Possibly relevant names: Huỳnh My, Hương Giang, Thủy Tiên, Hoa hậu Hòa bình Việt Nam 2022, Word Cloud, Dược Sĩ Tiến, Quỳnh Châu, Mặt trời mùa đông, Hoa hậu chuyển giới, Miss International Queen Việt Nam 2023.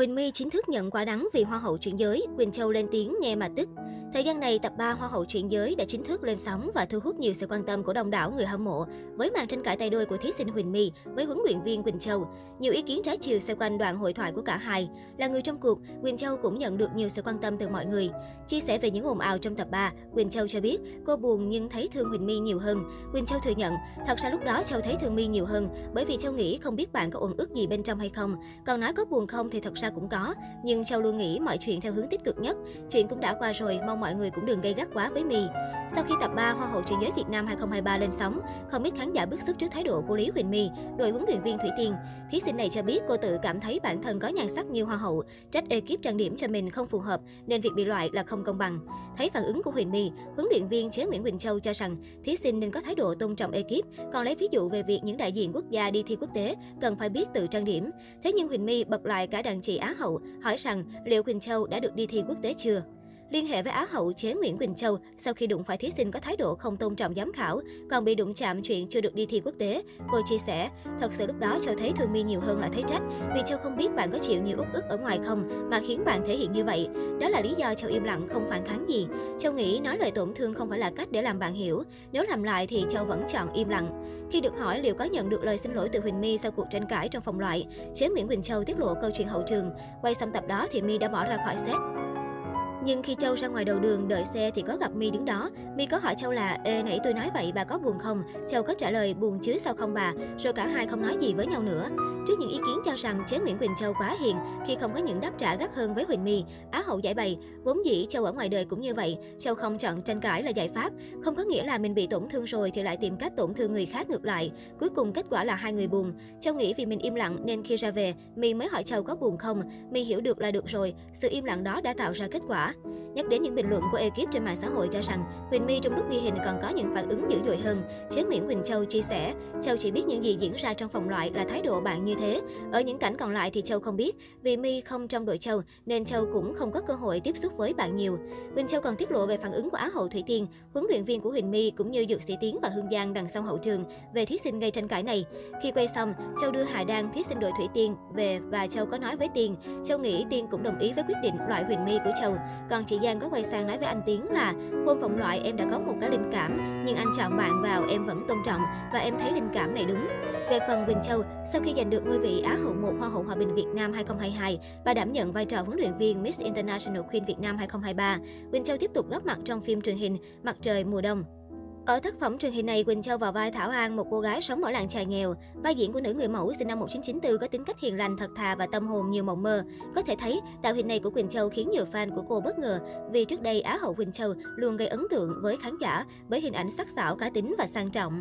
Huỳnh My chính thức nhận quả đắng vì Hoa hậu chuyển giới, Quỳnh Châu lên tiếng nghe mà tức. Thời gian này, tập 3 Hoa hậu chuyển giới đã chính thức lên sóng và thu hút nhiều sự quan tâm của đông đảo người hâm mộ với màn tranh cãi tay đôi của thí sinh Huỳnh My với huấn luyện viên Quỳnh Châu. Nhiều ý kiến trái chiều xoay quanh đoạn hội thoại của cả hai. Là người trong cuộc, Quỳnh Châu cũng nhận được nhiều sự quan tâm từ mọi người. Chia sẻ về những ồn ào trong tập 3, Quỳnh Châu cho biết cô buồn nhưng thấy thương Huỳnh My nhiều hơn. Quỳnh Châu thừa nhận, thật ra lúc đó Châu thấy thương My nhiều hơn bởi vì Châu nghĩ không biết bạn có uẩn ức gì bên trong hay không. Còn nói có buồn không thì thật ra cũng có, nhưng Châu luôn nghĩ mọi chuyện theo hướng tích cực nhất. Chuyện cũng đã qua rồi, mong mọi người cũng đừng gay gắt quá với My. Sau khi tập 3 Hoa hậu chuyển giới Việt Nam 2023 lên sóng, không ít khán giả bức xúc trước thái độ của Lý Huỳnh My, đội huấn luyện viên Thủy Tiên. Thí sinh này cho biết cô tự cảm thấy bản thân có nhan sắc như hoa hậu, trách ekip trang điểm cho mình không phù hợp nên việc bị loại là không công bằng. Thấy phản ứng của Huỳnh My, huấn luyện viên chế Nguyễn Quỳnh Châu cho rằng thí sinh nên có thái độ tôn trọng ekip, còn lấy ví dụ về việc những đại diện quốc gia đi thi quốc tế cần phải biết tự trang điểm. Thế nhưng Huỳnh My bật lại cả đàn chị Á hậu, hỏi rằng liệu Quỳnh Châu đã được đi thi quốc tế chưa? Liên hệ với Á hậu chế Nguyễn Quỳnh Châu, sau khi đụng phải thí sinh có thái độ không tôn trọng giám khảo, còn bị đụng chạm chuyện chưa được đi thi quốc tế, cô chia sẻ, thật sự lúc đó Châu thấy thương My nhiều hơn là thấy trách, vì Châu không biết bạn có chịu nhiều uất ức ở ngoài không mà khiến bạn thể hiện như vậy. Đó là lý do Châu im lặng không phản kháng gì. Châu nghĩ nói lời tổn thương không phải là cách để làm bạn hiểu, nếu làm lại thì Châu vẫn chọn im lặng. Khi được hỏi liệu có nhận được lời xin lỗi từ Huỳnh My sau cuộc tranh cãi trong phòng loại, chế Nguyễn Quỳnh Châu tiết lộ câu chuyện hậu trường, quay xong tập đó thì My đã bỏ ra khỏi set. Nhưng khi Châu ra ngoài đầu đường đợi xe thì có gặp My đứng đó. My có hỏi Châu là, ê nãy tôi nói vậy bà có buồn không? Châu có trả lời, buồn chứ sao không bà? Rồi cả hai không nói gì với nhau nữa. Trước những ý kiến cho rằng chế Nguyễn Quỳnh Châu quá hiền khi không có những đáp trả gắt hơn với Huỳnh My, Á hậu giải bày, vốn dĩ Châu ở ngoài đời cũng như vậy. Châu không chọn tranh cãi là giải pháp, không có nghĩa là mình bị tổn thương rồi thì lại tìm cách tổn thương người khác ngược lại. Cuối cùng kết quả là hai người buồn. Châu nghĩ vì mình im lặng nên khi ra về, My mới hỏi Châu có buồn không. My hiểu được là được rồi, sự im lặng đó đã tạo ra kết quả. Nhắc đến những bình luận của ekip trên mạng xã hội cho rằng Huỳnh My trong lúc ghi hình còn có những phản ứng dữ dội hơn, chế Nguyễn Quỳnh Châu chia sẻ, Châu chỉ biết những gì diễn ra trong phòng loại là thái độ bạn như thế. Ở những cảnh còn lại thì Châu không biết, vì My không trong đội Châu nên Châu cũng không có cơ hội tiếp xúc với bạn nhiều. Quỳnh Châu còn tiết lộ về phản ứng của Á hậu Thủy Tiên, huấn luyện viên của Huỳnh My cũng như Dược Sĩ Tiến và Hương Giang đằng sau hậu trường về thí sinh gây tranh cãi này. Khi quay xong, Châu đưa Hà Đan, thí sinh đội Thủy Tiên về và Châu có nói với Tiên, Châu nghĩ Tiên cũng đồng ý với quyết định loại Huỳnh My của Châu. Còn chị Giang có quay sang nói với anh Tiến là hôm vòng loại em đã có một cái linh cảm, nhưng anh chọn bạn vào em vẫn tôn trọng và em thấy linh cảm này đúng. Về phần Quỳnh Châu, sau khi giành được ngôi vị Á hậu 1 Hoa hậu Hòa bình Việt Nam 2022 và đảm nhận vai trò huấn luyện viên Miss International Queen Việt Nam 2023, Quỳnh Châu tiếp tục góp mặt trong phim truyền hình Mặt trời mùa đông. Ở tác phẩm truyền hình này, Quỳnh Châu vào vai Thảo An, một cô gái sống ở làng chài nghèo. Vai diễn của nữ người mẫu sinh năm 1994 có tính cách hiền lành, thật thà và tâm hồn nhiều mộng mơ. Có thể thấy, tạo hình này của Quỳnh Châu khiến nhiều fan của cô bất ngờ vì trước đây Á hậu Quỳnh Châu luôn gây ấn tượng với khán giả bởi hình ảnh sắc sảo, cá tính và sang trọng.